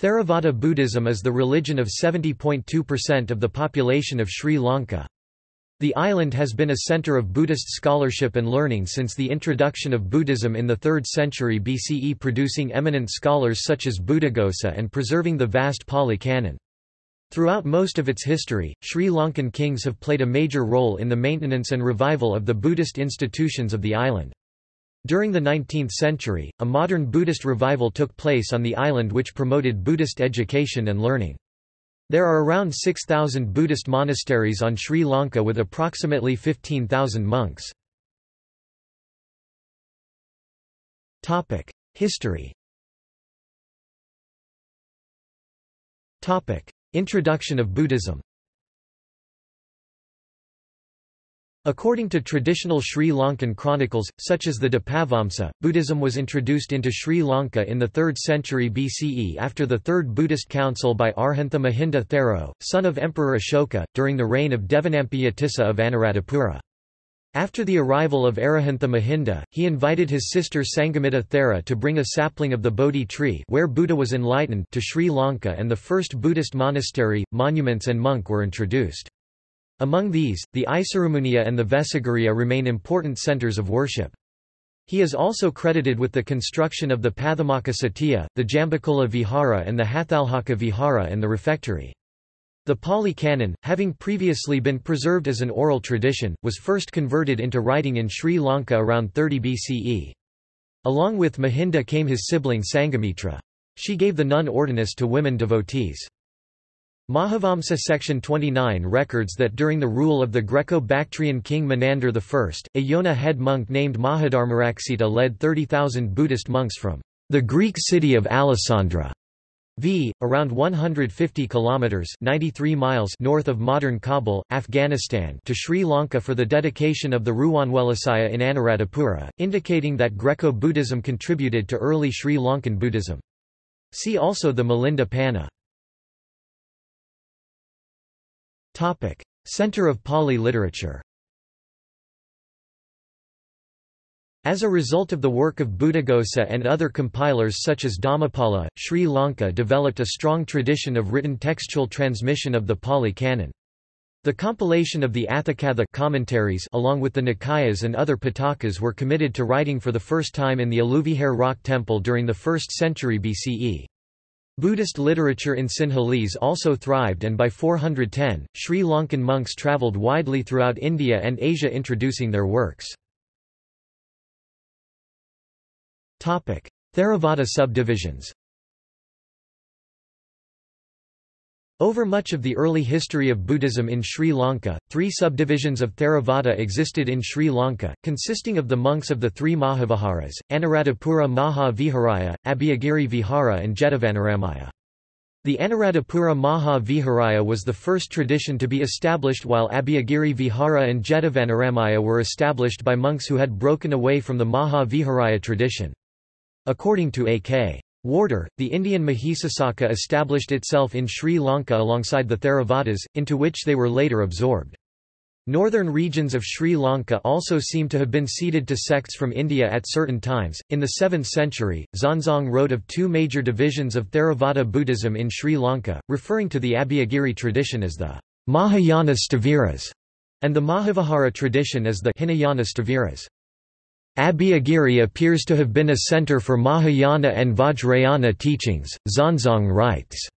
Theravada Buddhism is the religion of 70.2% of the population of Sri Lanka. The island has been a center of Buddhist scholarship and learning since the introduction of Buddhism in the 3rd century BCE, producing eminent scholars such as Buddhaghosa and preserving the vast Pāli Canon. Throughout most of its history, Sri Lankan kings have played a major role in the maintenance and revival of the Buddhist institutions of the island. During the 19th century, a modern Buddhist revival took place on the island which promoted Buddhist education and learning. There are around 6,000 Buddhist monasteries on Sri Lanka with approximately 15,000 monks. History. Introduction of Buddhism. According to traditional Sri Lankan chronicles, such as the Dipavamsa, Buddhism was introduced into Sri Lanka in the 3rd century BCE after the Third Buddhist Council by Arhant Mahinda Thero, son of Emperor Ashoka, during the reign of Devanampiyatissa of Anuradhapura. After the arrival of Arahantha Mahinda, he invited his sister Sanghamitta Thera to bring a sapling of the Bodhi tree where Buddha was enlightened to Sri Lanka, and the first Buddhist monastery, monuments and monk were introduced. Among these, the Isarumuniya and the Vesagiriya remain important centers of worship. He is also credited with the construction of the Pathamaka Satya, the Jambakola Vihara and the Hathalhaka Vihara and the refectory. The Pāli Canon, having previously been preserved as an oral tradition, was first converted into writing in Sri Lanka around 30 BCE. Along with Mahinda came his sibling Sanghamitta. She gave the nun ordinance to women devotees. Mahavamsa section 29 records that during the rule of the Greco-Bactrian king Menander I, a Yona head monk named Mahadharmaraksita led 30,000 Buddhist monks from the Greek city of Alessandra, v. around 150 kilometers (93 miles) north of modern Kabul, Afghanistan, to Sri Lanka for the dedication of the Ruwanwelisaya in Anuradhapura, indicating that Greco-Buddhism contributed to early Sri Lankan Buddhism. See also the Melinda Panna. Topic: Center of Pali literature. As a result of the work of Buddhaghosa and other compilers such as Dhammapala, Sri Lanka developed a strong tradition of written textual transmission of the Pali Canon. The compilation of the Athakatha commentaries along with the Nikayas and other Pitakas were committed to writing for the first time in the Aluvihare rock temple during the 1st century BCE. Buddhist literature in Sinhalese also thrived, and by 410, Sri Lankan monks travelled widely throughout India and Asia introducing their works. Theravada subdivisions. Over much of the early history of Buddhism in Sri Lanka, three subdivisions of Theravada existed in Sri Lanka, consisting of the monks of the three Mahavaharas, Anuradhapura Maha Viharaya, Abhyagiri Vihara and Jetavanaramaya. The Anuradhapura Maha Viharaya was the first tradition to be established, while Abhyagiri Vihara and Jetavanaramaya were established by monks who had broken away from the Maha Viharaya tradition. According to A.K. Warder, the Indian Mahisasaka established itself in Sri Lanka alongside the Theravadas, into which they were later absorbed. Northern regions of Sri Lanka also seem to have been ceded to sects from India at certain times. In the 7th century, Xuanzang wrote of two major divisions of Theravada Buddhism in Sri Lanka, referring to the Abhyagiri tradition as the Mahayana Staviras and the Mahavihara tradition as the Hinayana Staviras. Abhyagiri appears to have been a center for Mahayana and Vajrayana teachings, Xuanzang writes.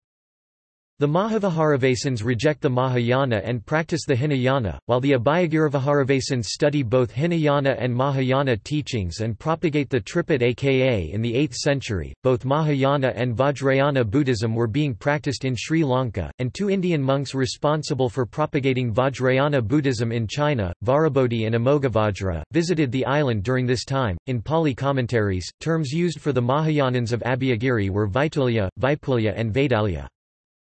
The Mahavaharavasins reject the Mahayana and practice the Hinayana, while the Abhyagiravaharavasins study both Hinayana and Mahayana teachings and propagate the tripit aka in the 8th century. Both Mahayana and Vajrayana Buddhism were being practiced in Sri Lanka, and two Indian monks responsible for propagating Vajrayana Buddhism in China, Varabodhi and Amoghavaajra, visited the island during this time. In Pali commentaries, terms used for the Mahayanins of Abhyagiri were Vaitulya, Vaipulya, and Vaidalya.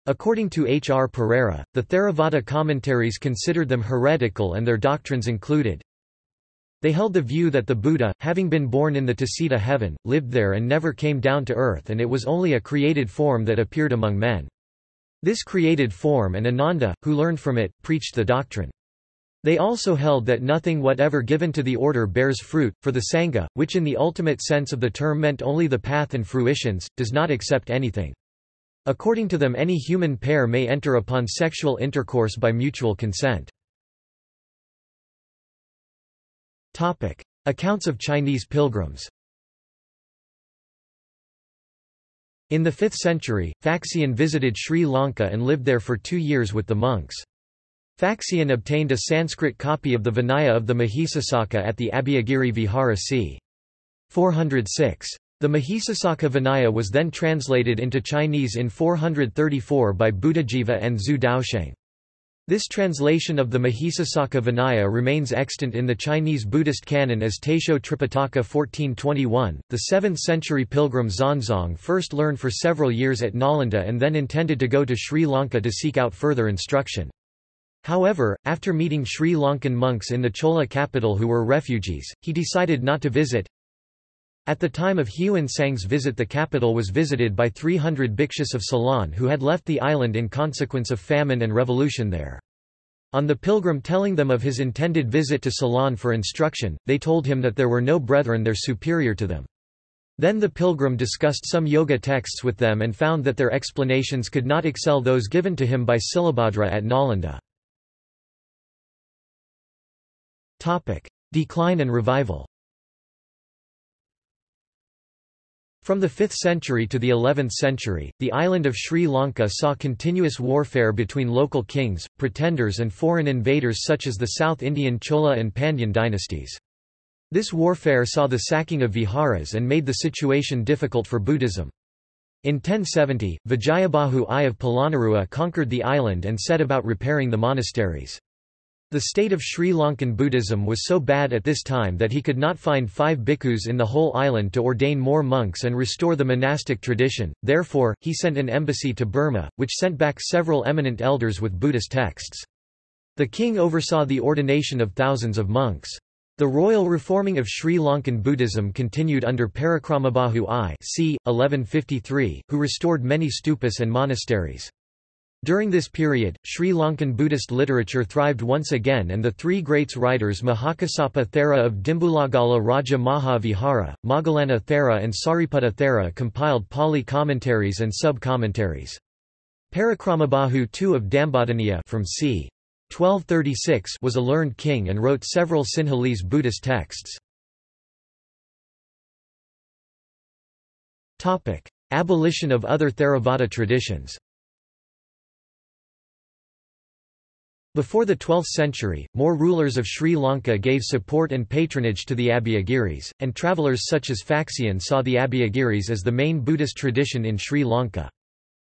According to H. R. Pereira, the Theravada commentaries considered them heretical, and their doctrines included: they held the view that the Buddha, having been born in the Tasita heaven, lived there and never came down to earth, and it was only a created form that appeared among men. This created form and Ananda, who learned from it, preached the doctrine. They also held that nothing whatever given to the order bears fruit, for the Sangha, which in the ultimate sense of the term meant only the path and fruitions, does not accept anything. According to them, any human pair may enter upon sexual intercourse by mutual consent. Topic: Accounts of Chinese pilgrims. In the 5th century, Faxian visited Sri Lanka and lived there for 2 years with the monks. Faxian obtained a Sanskrit copy of the Vinaya of the Mahisasaka at the Abhyagiri Vihara c. 406. The Mahisasaka Vinaya was then translated into Chinese in 434 by Buddhajiva and Zhu Daosheng. This translation of the Mahisasaka Vinaya remains extant in the Chinese Buddhist canon as Taisho Tripitaka 1421. The 7th century pilgrim Xuanzang first learned for several years at Nalanda and then intended to go to Sri Lanka to seek out further instruction. However, after meeting Sri Lankan monks in the Chola capital who were refugees, he decided not to visit. At the time of Huan Sang's visit, the capital was visited by 300 bhikshus of Ceylon who had left the island in consequence of famine and revolution there. On the pilgrim telling them of his intended visit to Ceylon for instruction, they told him that there were no brethren there superior to them. Then the pilgrim discussed some yoga texts with them and found that their explanations could not excel those given to him by Silabhadra at Nalanda. Decline and revival. From the 5th century to the 11th century, the island of Sri Lanka saw continuous warfare between local kings, pretenders and foreign invaders such as the South Indian Chola and Pandyan dynasties. This warfare saw the sacking of viharas and made the situation difficult for Buddhism. In 1070, Vijayabahu I of Palanarua conquered the island and set about repairing the monasteries. The state of Sri Lankan Buddhism was so bad at this time that he could not find 5 bhikkhus in the whole island to ordain more monks and restore the monastic tradition, therefore, he sent an embassy to Burma, which sent back several eminent elders with Buddhist texts. The king oversaw the ordination of thousands of monks. The royal reforming of Sri Lankan Buddhism continued under Parakramabahu I c. 1153, who restored many stupas and monasteries. During this period, Sri Lankan Buddhist literature thrived once again, and the three greats writers Mahakasapa Thera of Dimbulagala Raja Maha Vihara, Magalana Thera and Sariputta Thera compiled Pāli commentaries and sub-commentaries. Parakramabahu II of Dambadaniya from c. 1236 was a learned king and wrote several Sinhalese Buddhist texts. Abolition of other Theravada traditions. Before the 12th century, more rulers of Sri Lanka gave support and patronage to the Abhyagiris, and travellers such as Faxian saw the Abhyagiris as the main Buddhist tradition in Sri Lanka.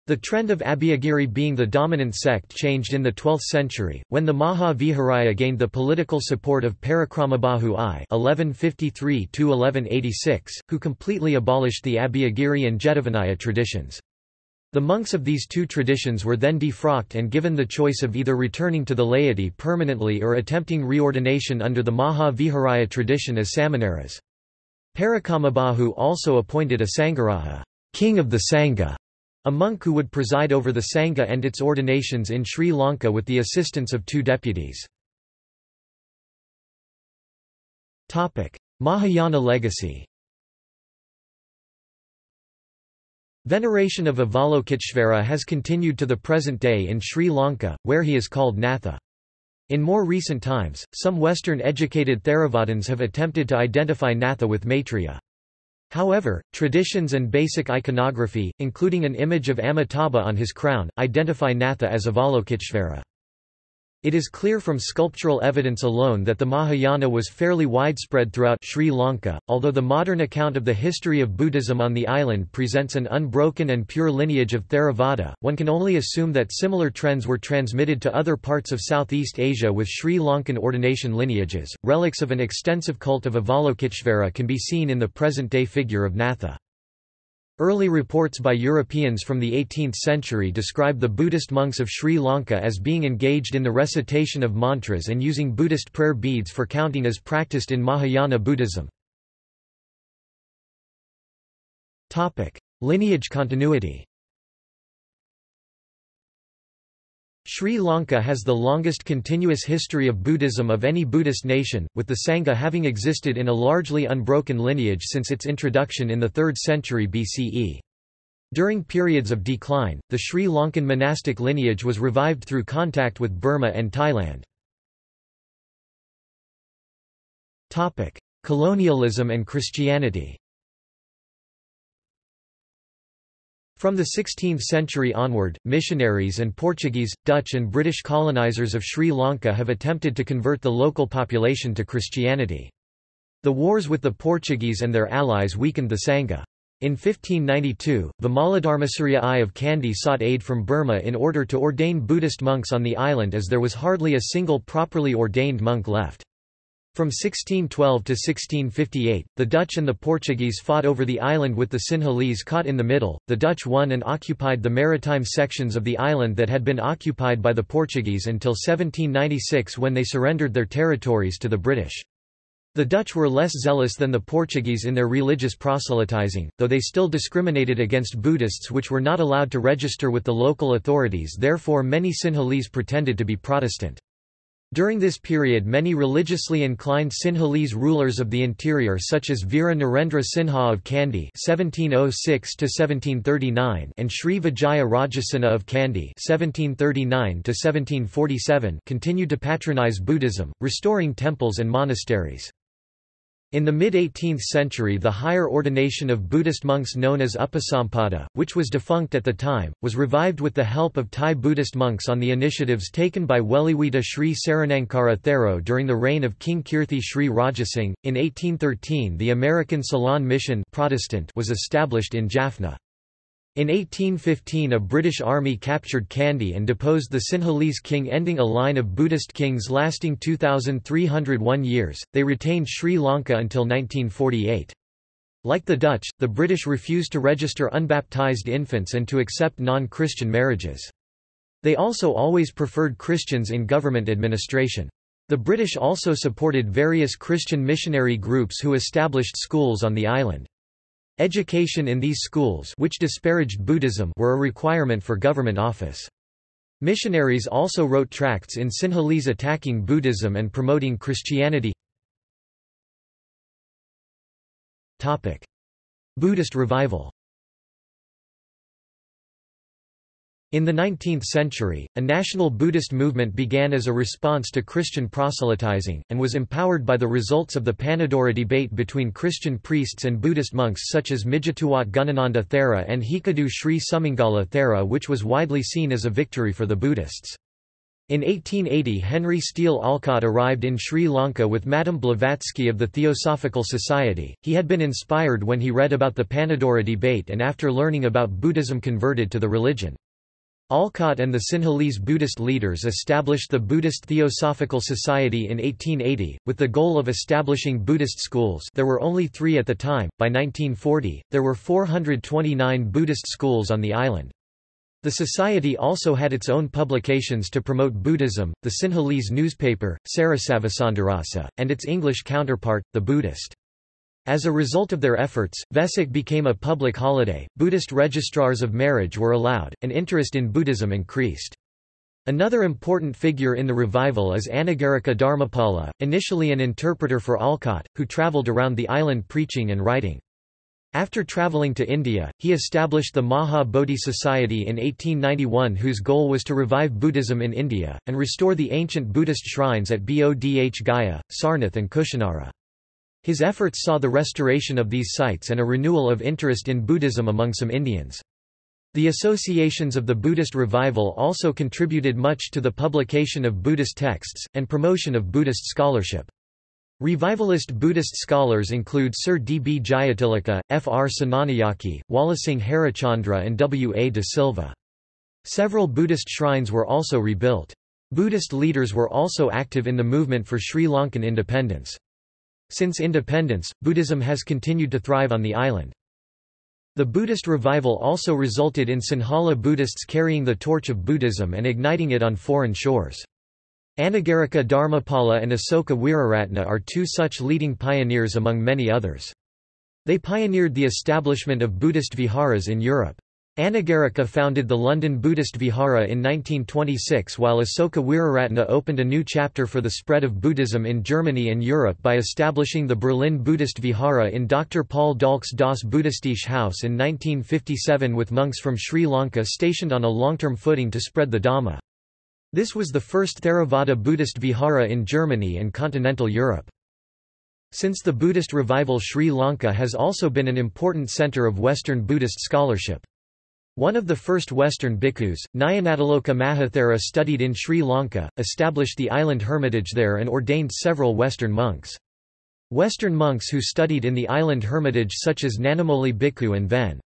The trend of Abhyagiri being the dominant sect changed in the 12th century, when the Maha Viharaya gained the political support of Parakramabahu I (1153–1186), who completely abolished the Abhyagiri and Jetavanaramaya traditions. The monks of these two traditions were then defrocked and given the choice of either returning to the laity permanently or attempting reordination under the Maha Viharaya tradition as Samaneras. Parakramabahu also appointed a Sangharaja, king of the Sangha, a monk who would preside over the Sangha and its ordinations in Sri Lanka with the assistance of 2 deputies. Mahayana legacy. Veneration of Avalokiteshvara has continued to the present day in Sri Lanka, where he is called Natha. In more recent times, some Western-educated Theravadins have attempted to identify Natha with Maitreya. However, traditions and basic iconography, including an image of Amitabha on his crown, identify Natha as Avalokiteshvara. It is clear from sculptural evidence alone that the Mahayana was fairly widespread throughout Sri Lanka, although the modern account of the history of Buddhism on the island presents an unbroken and pure lineage of Theravada. One can only assume that similar trends were transmitted to other parts of Southeast Asia with Sri Lankan ordination lineages. Relics of an extensive cult of Avalokiteshvara can be seen in the present-day figure of Natha. Early reports by Europeans from the 18th century describe the Buddhist monks of Sri Lanka as being engaged in the recitation of mantras and using Buddhist prayer beads for counting as practiced in Mahayana Buddhism. Lineage continuity. Sri Lanka has the longest continuous history of Buddhism of any Buddhist nation, with the Sangha having existed in a largely unbroken lineage since its introduction in the 3rd century BCE. During periods of decline, the Sri Lankan monastic lineage was revived through contact with Burma and Thailand. Colonialism and Christianity. From the 16th century onward, missionaries and Portuguese, Dutch and British colonizers of Sri Lanka have attempted to convert the local population to Christianity. The wars with the Portuguese and their allies weakened the Sangha. In 1592, Vimaladharmasuriya I of Kandy sought aid from Burma in order to ordain Buddhist monks on the island, as there was hardly a single properly ordained monk left. From 1612 to 1658, the Dutch and the Portuguese fought over the island with the Sinhalese caught in the middle. The Dutch won and occupied the maritime sections of the island that had been occupied by the Portuguese until 1796, when they surrendered their territories to the British. The Dutch were less zealous than the Portuguese in their religious proselytizing, though they still discriminated against Buddhists, which were not allowed to register with the local authorities. Therefore, many Sinhalese pretended to be Protestant. During this period, many religiously inclined Sinhalese rulers of the interior, such as Veera Narendra Sinha of Kandy (1706–1739) and Sri Vijaya Rajasena of Kandy (1739–1747), continued to patronize Buddhism, restoring temples and monasteries. In the mid-18th century, the higher ordination of Buddhist monks known as Upasampada, which was defunct at the time, was revived with the help of Thai Buddhist monks on the initiatives taken by Weliwita Sri Saranankara Thero during the reign of King Kirthi Sri Rajasingh. In 1813, the American Ceylon Mission Protestant was established in Jaffna. In 1815, a British army captured Kandy and deposed the Sinhalese king, ending a line of Buddhist kings lasting 2,301 years. They retained Sri Lanka until 1948. Like the Dutch, the British refused to register unbaptized infants and to accept non-Christian marriages. They also always preferred Christians in government administration. The British also supported various Christian missionary groups who established schools on the island. Education in these schools, which disparaged Buddhism, were a requirement for government office. Missionaries also wrote tracts in Sinhalese attacking Buddhism and promoting Christianity. Topic: Buddhist revival. In the 19th century, a national Buddhist movement began as a response to Christian proselytizing, and was empowered by the results of the Panadura debate between Christian priests and Buddhist monks such as Mijituwat Gunananda Thera and Hikadu Sri Sumangala Thera, which was widely seen as a victory for the Buddhists. In 1880, Henry Steele Alcott arrived in Sri Lanka with Madame Blavatsky of the Theosophical Society. He had been inspired when he read about the Panadura debate, and after learning about Buddhism converted to the religion. Alcott and the Sinhalese Buddhist leaders established the Buddhist Theosophical Society in 1880, with the goal of establishing Buddhist schools. There were only 3 at the time. By 1940, there were 429 Buddhist schools on the island. The society also had its own publications to promote Buddhism, the Sinhalese newspaper, Sarasavasandarasa, and its English counterpart, The Buddhist. As a result of their efforts, Vesak became a public holiday, Buddhist registrars of marriage were allowed, and interest in Buddhism increased. Another important figure in the revival is Anagarika Dharmapala, initially an interpreter for Alcott, who traveled around the island preaching and writing. After traveling to India, he established the Maha Bodhi Society in 1891, whose goal was to revive Buddhism in India, and restore the ancient Buddhist shrines at Bodh Gaya, Sarnath and Kushinara. His efforts saw the restoration of these sites and a renewal of interest in Buddhism among some Indians. The associations of the Buddhist revival also contributed much to the publication of Buddhist texts, and promotion of Buddhist scholarship. Revivalist Buddhist scholars include Sir D. B. Jayatilaka, F. R. Sananayake, Walasingh Harichandra and W. A. De Silva. Several Buddhist shrines were also rebuilt. Buddhist leaders were also active in the movement for Sri Lankan independence. Since independence, Buddhism has continued to thrive on the island. The Buddhist revival also resulted in Sinhala Buddhists carrying the torch of Buddhism and igniting it on foreign shores. Anagarika Dharmapala and Asoka Wiraratna are 2 such leading pioneers among many others. They pioneered the establishment of Buddhist viharas in Europe. Anagarika founded the London Buddhist Vihara in 1926, while Asoka Wiraratna opened a new chapter for the spread of Buddhism in Germany and Europe by establishing the Berlin Buddhist Vihara in Dr. Paul Dalk's Das Buddhistische Haus in 1957, with monks from Sri Lanka stationed on a long-term footing to spread the Dhamma. This was the first Theravada Buddhist Vihara in Germany and continental Europe. Since the Buddhist revival, Sri Lanka has also been an important centre of Western Buddhist scholarship. One of the first Western bhikkhus, Nayanataloka Mahathera, studied in Sri Lanka, established the island hermitage there and ordained several Western monks. Western monks who studied in the island hermitage, such as Nanamoli Bhikkhu and Ven.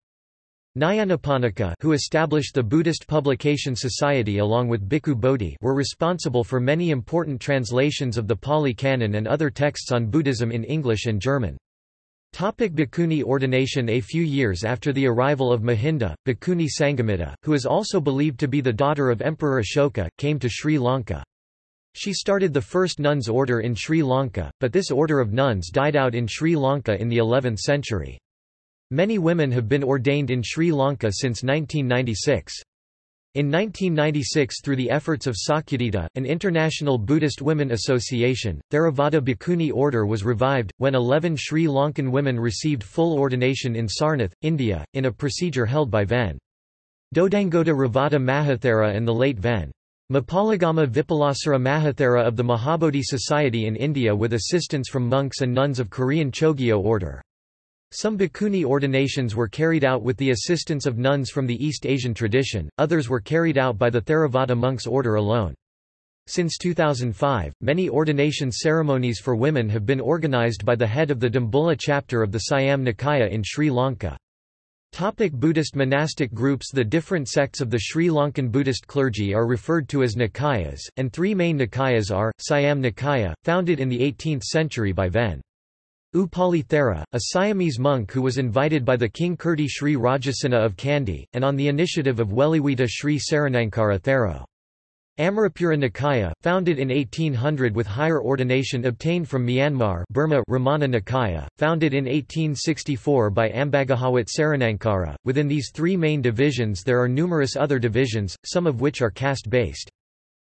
Nyanaponika, who established the Buddhist Publication Society along with Bhikkhu Bodhi, were responsible for many important translations of the Pāli Canon and other texts on Buddhism in English and German. Bhikkhuni ordination. A few years after the arrival of Mahinda, Bhikkhuni Sanghamitta, who is also believed to be the daughter of Emperor Ashoka, came to Sri Lanka. She started the first nuns' order in Sri Lanka, but this order of nuns died out in Sri Lanka in the 11th century. Many women have been ordained in Sri Lanka since 1996. In 1996, through the efforts of Sakyadita, an international Buddhist women association, Theravada Bhikkhuni order was revived, when 11 Sri Lankan women received full ordination in Sarnath, India, in a procedure held by Ven. Dodangota Ravada Mahathera and the late Ven. Mapalagama Vipalasara Mahathera of the Mahabodhi Society in India, with assistance from monks and nuns of Korean Chogyo order. Some bhikkhuni ordinations were carried out with the assistance of nuns from the East Asian tradition, others were carried out by the Theravada monks' order alone. Since 2005, many ordination ceremonies for women have been organized by the head of the Dambulla chapter of the Siam Nikaya in Sri Lanka. Buddhist monastic groups. The different sects of the Sri Lankan Buddhist clergy are referred to as Nikayas, and three main Nikayas are, Siam Nikaya, founded in the 18th century by Ven. Upali Thera, a Siamese monk who was invited by the King Kirti Sri Rajasena of Kandy, and on the initiative of Weliwita Sri Saranankara Thero. Amarapura Nikaya, founded in 1800 with higher ordination obtained from Myanmar, Burma. Ramana Nikaya, founded in 1864 by Ambagahawat Saranankara. Within these three main divisions there are numerous other divisions, some of which are caste-based.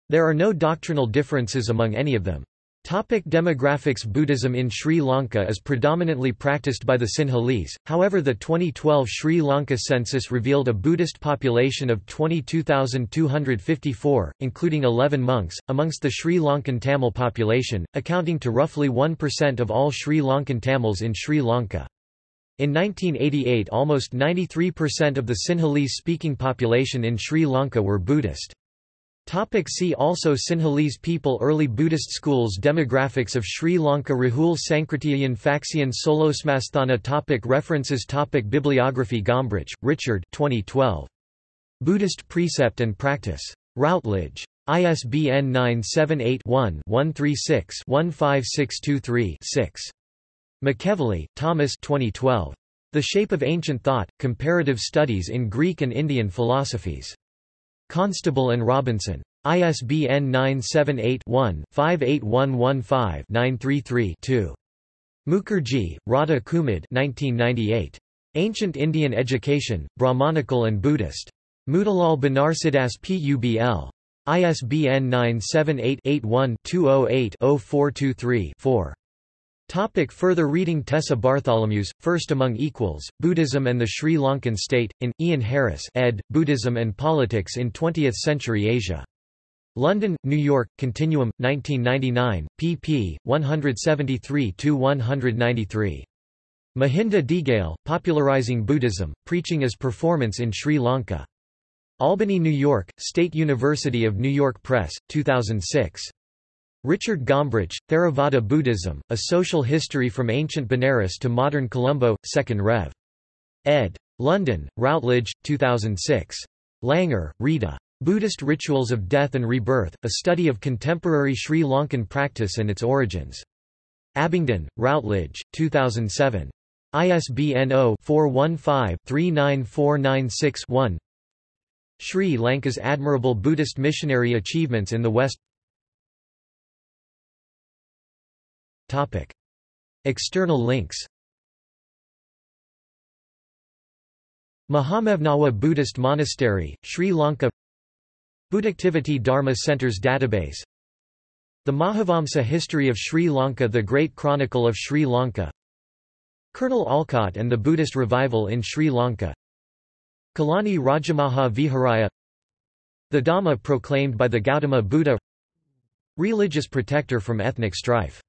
There are no doctrinal differences among any of them. Demographics. Buddhism in Sri Lanka is predominantly practiced by the Sinhalese, however the 2012 Sri Lanka census revealed a Buddhist population of 22,254, including 11 monks, amongst the Sri Lankan Tamil population, accounting to roughly 1% of all Sri Lankan Tamils in Sri Lanka. In 1988, almost 93% of the Sinhalese-speaking population in Sri Lanka were Buddhist. See also Sinhalese people. Early Buddhist schools. Demographics of Sri Lanka. Rahul Sankratiyan Faxian Solosmasthana. References. Bibliography. Gombrich, Richard, 2012. Buddhist Precept and Practice. Routledge. ISBN 978-1-136-15623-6. McKevely, Thomas, 2012. The Shape of Ancient Thought, Comparative Studies in Greek and Indian Philosophies. Constable and Robinson. ISBN 978-1-58115-933-2. Mukherjee, Radha Kumud, 1998. Ancient Indian Education, Brahmanical and Buddhist. Mudalal Banarsidass Publ. ISBN 978-81-208-0423-4. Further reading. Tessa Bartholomew's, First Among Equals, Buddhism and the Sri Lankan State, in, Ian Harris ed., Buddhism and Politics in 20th Century Asia. London, New York, Continuum, 1999, pp. 173–193. Mahinda Digale, Popularizing Buddhism, Preaching as Performance in Sri Lanka. Albany, New York, State University of New York Press, 2006. Richard Gombrich, Theravada Buddhism, A Social History from Ancient Benares to Modern Colombo, 2nd Rev. Ed. London, Routledge, 2006. Langer, Rita. Buddhist Rituals of Death and Rebirth, A Study of Contemporary Sri Lankan Practice and Its Origins. Abingdon, Routledge, 2007. ISBN 0-415-39496-1. Sri Lanka's Admirable Buddhist Missionary Achievements in the West. External links. Mahamevnawa Buddhist Monastery, Sri Lanka. Buddhactivity Dharma Centers Database. The Mahavamsa History of Sri Lanka, The Great Chronicle of Sri Lanka. Colonel Alcott and the Buddhist Revival in Sri Lanka. Kalani Rajamaha Viharaya. The Dhamma proclaimed by the Gautama Buddha. Religious protector from ethnic strife.